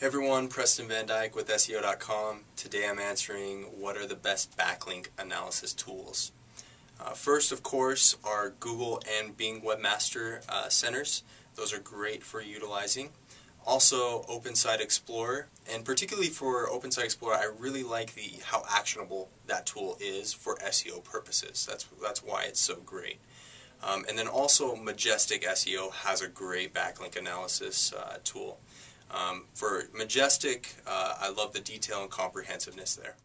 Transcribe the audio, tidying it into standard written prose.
Hey everyone, Preston Van Dyke with SEO.com. Today I'm answering what are the best backlink analysis tools. First, of course, are Google and Bing Webmaster Centers. Those are great for utilizing. Also, Open Site Explorer, and particularly for Open Site Explorer, I really like how actionable that tool is for SEO purposes. That's why it's so great. And then also, Majestic SEO has a great backlink analysis tool. For Majestic, I love the detail and comprehensiveness there.